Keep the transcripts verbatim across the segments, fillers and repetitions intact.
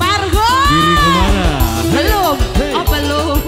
Pargo. Diri kemana? Belum. Hey. Oh belum.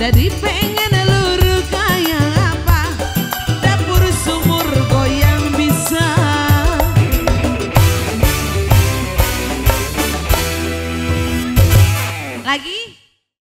dari pengen